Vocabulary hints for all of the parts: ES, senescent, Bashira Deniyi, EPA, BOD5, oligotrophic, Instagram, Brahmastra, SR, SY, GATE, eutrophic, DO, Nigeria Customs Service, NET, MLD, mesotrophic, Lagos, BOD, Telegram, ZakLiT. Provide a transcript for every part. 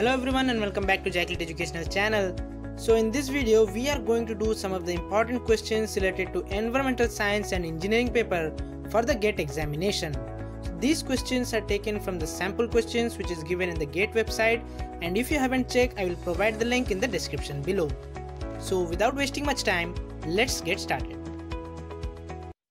Hello everyone and welcome back to ZakLiT educational channel. So in this video we are going to do some of the important questions related to environmental science and engineering paper for the GATE examination. So these questions are taken from the sample questions which is given in the GATE website, and if you haven't checked I will provide the link in the description below. So without wasting much time, let's get started.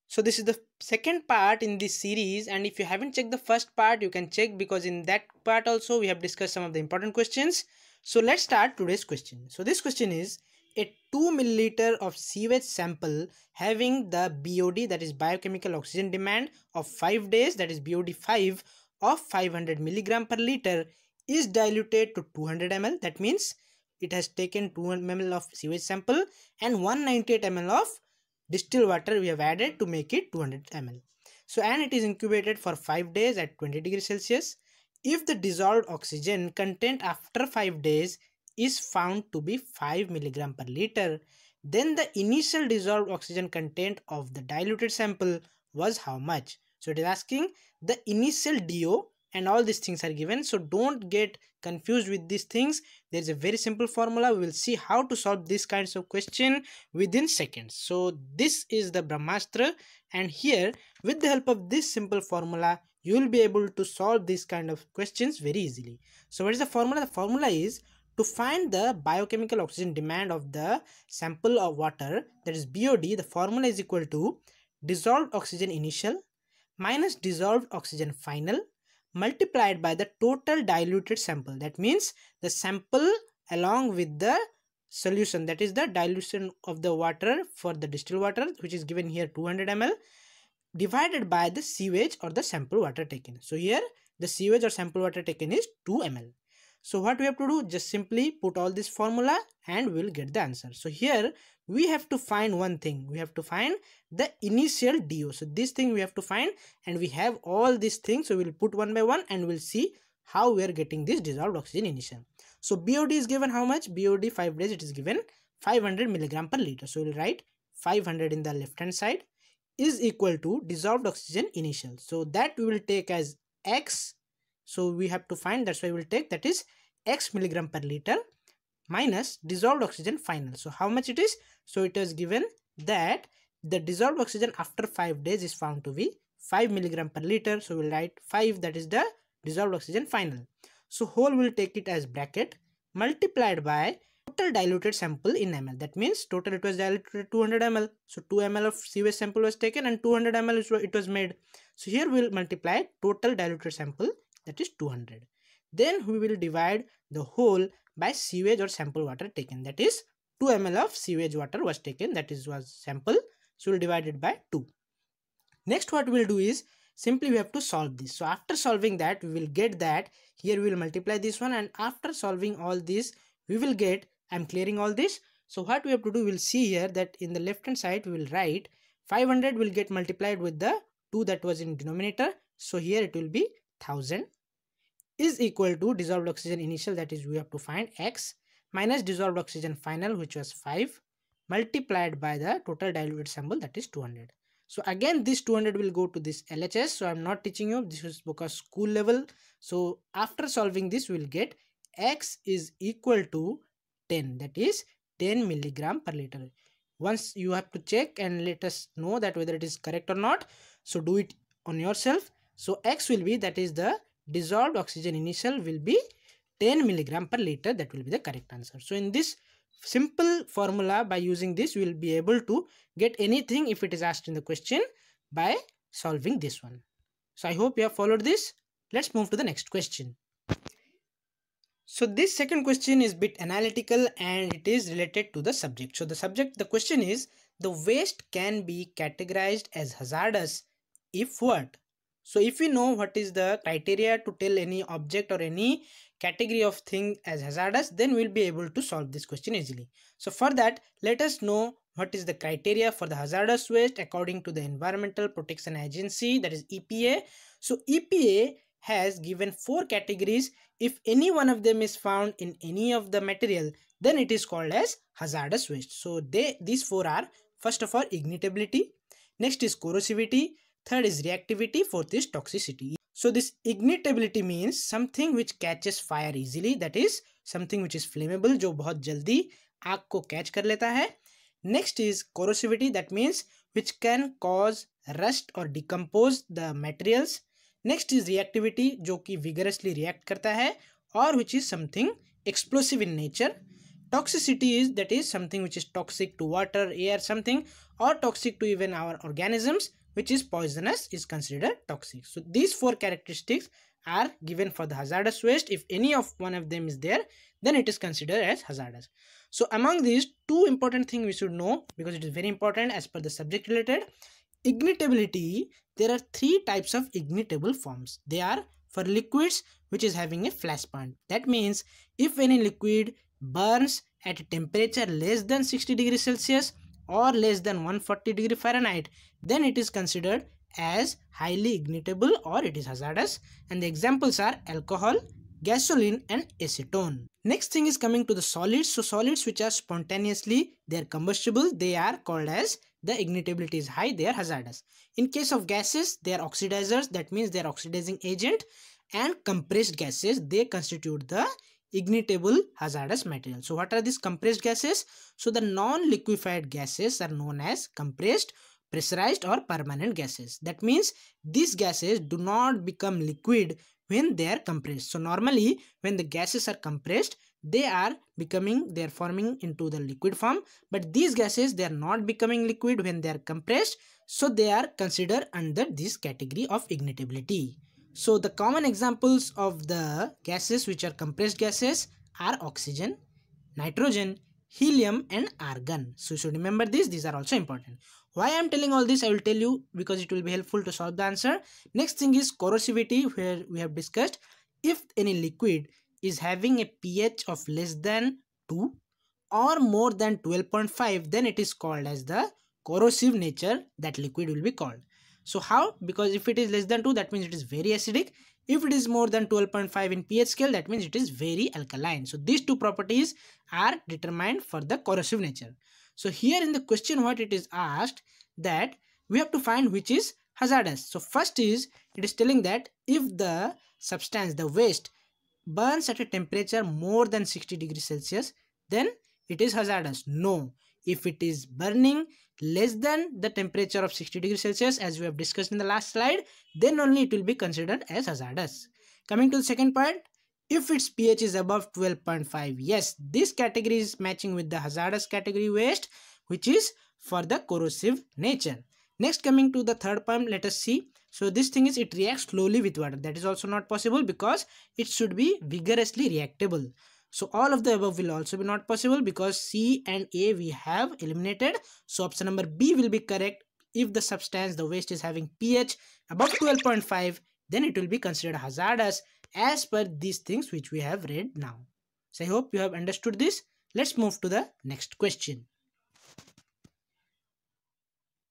So this is the second part in this series, and if you haven't checked the first part you can check, because in that part also we have discussed some of the important questions. So let's start today's question. So this question is a 2 milliliter of sewage sample having the BOD, that is biochemical oxygen demand, of 5 days, that is BOD5, of 500 milligram per liter is diluted to 200 ml. That means it has taken 200 ml of sewage sample and 198 ml of distilled water we have added to make it 200 ml. So, and it is incubated for 5 days at 20 degrees Celsius. If the dissolved oxygen content after 5 days is found to be 5 milligram per liter, then the initial dissolved oxygen content of the diluted sample was how much? So, it is asking the initial DO and all these things are given. So, don't get confused with these things. There is a very simple formula. We will see how to solve these kinds of question within seconds. So, this is the Brahmastra, and here with the help of this simple formula you will be able to solve these kind of questions very easily. So, what is the formula? The formula is to find the biochemical oxygen demand of the sample of water, that is BOD. The formula is equal to dissolved oxygen initial minus dissolved oxygen final multiplied by the total diluted sample. That means the sample along with the solution, that is the dilution of the water for the distilled water, which is given here 200 ml, divided by the sewage or the sample water taken. So here the sewage or sample water taken is 2 ml. So what we have to do, just simply put all this formula and we will get the answer. So here we have to find one thing, we have to find the initial DO. So this thing we have to find, and we have all these things, so we will put one by one and we will see how we are getting this dissolved oxygen initial. So BOD is given how much? BOD 5 days it is given 500 milligram per liter. So we will write 500 in the left hand side is equal to dissolved oxygen initial. So that we will take as X. So we have to find, that's why we will take, that is X milligram per liter minus dissolved oxygen final. So how much it is? So it is given that the dissolved oxygen after 5 days is found to be 5 milligram per liter. So we will write 5, that is the dissolved oxygen final. So whole we will take it as bracket multiplied by total diluted sample in ml. That means total it was diluted 200 ml. So 2 ml of sewage sample was taken and 200 ml it was made. So here we will multiply total diluted sample, that is 200. Then we will divide the whole by sewage or sample water taken, that is 2 ml of sewage water was taken, that is was sample. So we will divide it by 2. Next what we will do is simply we have to solve this. So after solving that we will get that here we will multiply this one, and after solving all this we will get, I am clearing all this. So what we have to do, we will see here that in the left hand side we will write 500 will get multiplied with the 2 that was in denominator. So here it will be 1000 is equal to dissolved oxygen initial, that is we have to find X, minus dissolved oxygen final which was 5 multiplied by the total diluted sample, that is 200. So again this 200 will go to this LHS, so I am not teaching you, this is because school level. So after solving this we will get X is equal to 10, that is 10 milligram per liter. Once you have to check and let us know that whether it is correct or not, so do it on yourself. So X will be, that is the dissolved oxygen initial will be 10 milligram per liter, that will be the correct answer. So in this simple formula, by using this we will be able to get anything if it is asked in the question by solving this one. So I hope you have followed this. Let's move to the next question. So this second question is a bit analytical and it is related to the subject. So the subject, the question is, the waste can be categorized as hazardous if what? So if we know what is the criteria to tell any object or any category of thing as hazardous, then we will be able to solve this question easily. So for that, let us know what is the criteria for the hazardous waste according to the Environmental Protection Agency, that is EPA. So EPA has given 4 categories. If any one of them is found in any of the material, then it is called as hazardous waste. So these 4 are, first of all, ignitability, next is corrosivity, third is reactivity, fourth is toxicity. So this ignitability means something which catches fire easily, that is something which is flammable, जो बहुत जल्दी आग को catch कर लेता है. Next is corrosivity, that means which can cause rust or decompose the materials. Next is reactivity, जो कि vigorously react करता है or which is something explosive in nature. Toxicity is, that is something which is toxic to water, air, something, or toxic to even our organisms, which is poisonous, is considered toxic. So these four characteristics are given for the hazardous waste. If any of one of them is there, then it is considered as hazardous. So among these, two important things we should know, because it is very important as per the subject related. Ignitability, there are three types of ignitable forms. They are for liquids which is having a flash point. That means if any liquid burns at a temperature less than 60 degrees Celsius or less than 140 degree Fahrenheit, then it is considered as highly ignitable or it is hazardous, and the examples are alcohol, gasoline and acetone. Next thing is coming to the solids. So solids which are spontaneously, they are combustible, they are called as, the ignitability is high, they are hazardous. In case of gases, they are oxidizers, that means they are oxidizing agent, and compressed gases, they constitute the ignitable hazardous material. So what are these compressed gases? So the non-liquefied gases are known as compressed, pressurized or permanent gases. That means these gases do not become liquid when they are compressed. So normally when the gases are compressed, they are becoming, they are forming into the liquid form, but these gases, they are not becoming liquid when they are compressed, so they are considered under this category of ignitability. So the common examples of the gases which are compressed gases are oxygen, nitrogen, helium and argon. So you should remember these are also important. Why I am telling all this, I will tell you, because it will be helpful to solve the answer. Next thing is corrosivity, where we have discussed if any liquid is having a pH of less than 2 or more than 12.5, then it is called as the corrosive nature, that liquid will be called. So how? Because if it is less than 2, that means it is very acidic. If it is more than 12.5 in pH scale, that means it is very alkaline. So these two properties are determined for the corrosive nature. So here in the question what it is asked, that we have to find which is hazardous. So first is, it is telling that if the substance, the waste, burns at a temperature more than 60 degrees Celsius, then it is hazardous. No. If it is burning less than the temperature of 60 degrees Celsius, as we have discussed in the last slide, then only it will be considered as hazardous. Coming to the second part, if its pH is above 12.5, yes, this category is matching with the hazardous category waste, which is for the corrosive nature. Next, coming to the third point, let us see. So this thing is, it reacts slowly with water. That is also not possible because it should be vigorously reactable. So all of the above will also be not possible because C and A we have eliminated. So option number B will be correct. If the substance, the waste is having pH above 12.5, then it will be considered hazardous as per these things which we have read now. So I hope you have understood this. Let's move to the next question.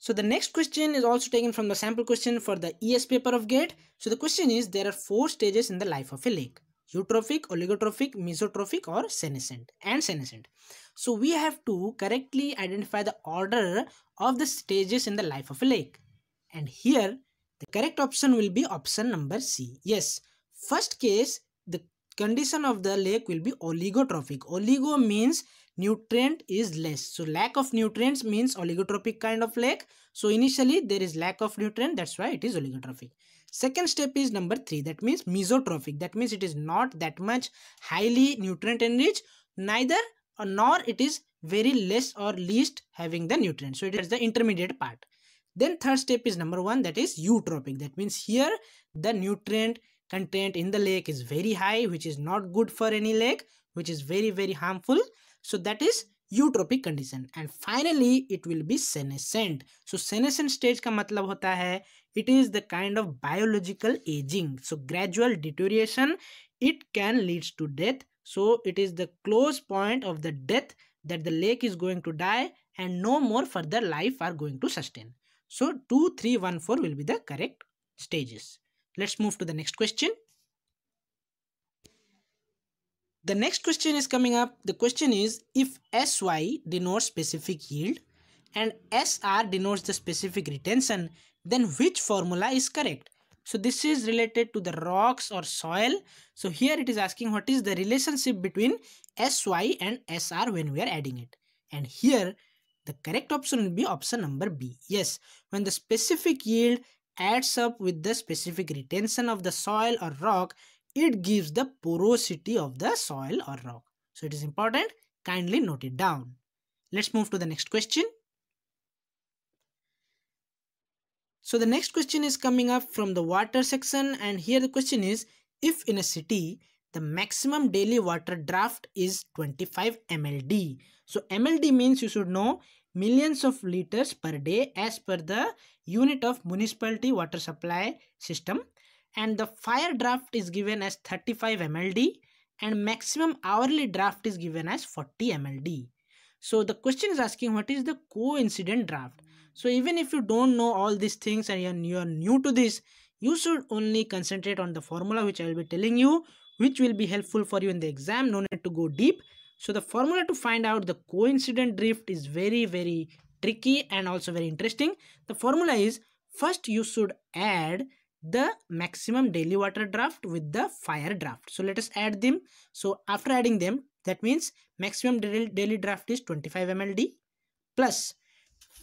So the next question is also taken from the sample question for the ES paper of GATE. So the question is, there are four stages in the life of a lake: eutrophic, oligotrophic, mesotrophic or senescent and senescent. So we have to correctly identify the order of the stages in the life of a lake. And here the correct option will be option number C. Yes, first case, the condition of the lake will be oligotrophic. Oligo means nutrient is less. So lack of nutrients means oligotropic kind of lake. So initially there is lack of nutrient, that's why it is oligotrophic. Second step is number 3, that means mesotrophic. That means it is not that much highly nutrient enriched, neither nor it is very less or least having the nutrient. So it is the intermediate part. Then third step is number 1, that is eutrophic. That means here the nutrient content in the lake is very high, which is not good for any lake, which is very harmful. So that is eutrophic condition. And finally it will be senescent. So senescent stage ka matlab hota hai, it is the kind of biological aging. So gradual deterioration, it can lead to death. So it is the close point of the death, that the lake is going to die and no more further life are going to sustain. So 2, 3, 1, 4 will be the correct stages. Let's move to the next question. The next question is coming up. The question is, if SY denotes specific yield and SR denotes the specific retention, then which formula is correct? So this is related to the rocks or soil. So here it is asking what is the relationship between SY and SR when we are adding it. And here the correct option will be option number B. Yes, when the specific yield adds up with the specific retention of the soil or rock, it gives the porosity of the soil or rock. So it is important, kindly note it down. Let's move to the next question. So the next question is coming up from the water section, and here the question is, if in a city the maximum daily water draft is 25 MLD. So MLD means you should know millions of liters per day as per the unit of municipality water supply system, and the fire draft is given as 35 MLD and maximum hourly draft is given as 40 MLD. So the question is asking what is the coincident draft. So even if you don't know all these things and you are new to this, you should only concentrate on the formula which I will be telling you, which will be helpful for you in the exam. No need to go deep. So the formula to find out the coincident drift is very, very tricky and also very interesting. The formula is, first you should add the maximum daily water draft with the fire draft. So let us add them. So after adding them, that means maximum daily draft is 25 MLD plus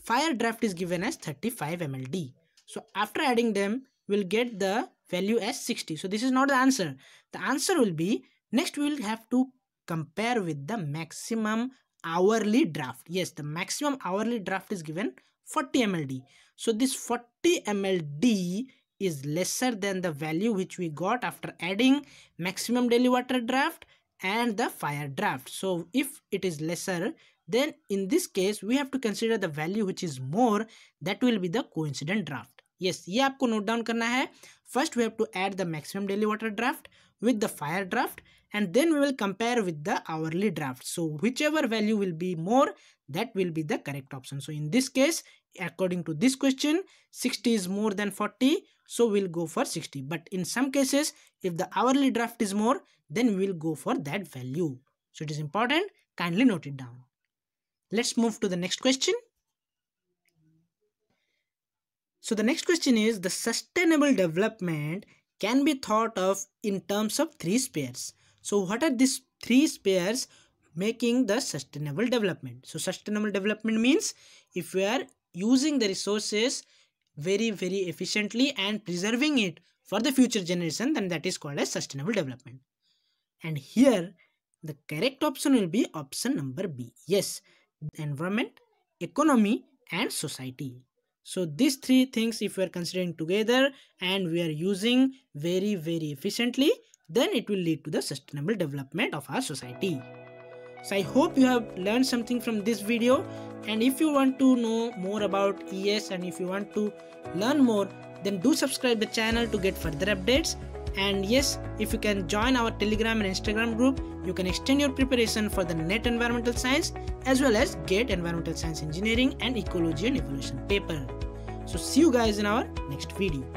fire draft is given as 35 MLD. So after adding them, we'll get the value as 60. So this is not the answer. The answer will be, next we'll have to compare with the maximum hourly draft. Yes, the maximum hourly draft is given 40 MLD. So this 40 MLD is lesser than the value which we got after adding maximum daily water draft and the fire draft. So if it is lesser, then in this case we have to consider the value which is more, that will be the coincident draft. Yes, ये आपको note down करना है. First we have to add the maximum daily water draft with the fire draft, and then we will compare with the hourly draft. So whichever value will be more, that will be the correct option. So in this case, according to this question, 60 is more than 40, so we'll go for 60. But in some cases, if the hourly draft is more, then we'll go for that value. So it is important, kindly note it down. Let's move to the next question. So the next question is, the sustainable development can be thought of in terms of three spheres. So what are these three spheres making the sustainable development? So sustainable development means if we are using the resources very, very efficiently and preserving it for the future generation, then that is called as sustainable development. And here the correct option will be option number B. Yes, environment, economy and society. So these three things, if we are considering together and we are using very, very efficiently, then it will lead to the sustainable development of our society. So I hope you have learned something from this video, and if you want to know more about ES and if you want to learn more, then do subscribe the channel to get further updates. And yes, if you can join our Telegram and Instagram group, you can extend your preparation for the NET Environmental Science as well as GATE Environmental Science Engineering and Ecology and Evolution paper. So see you guys in our next video.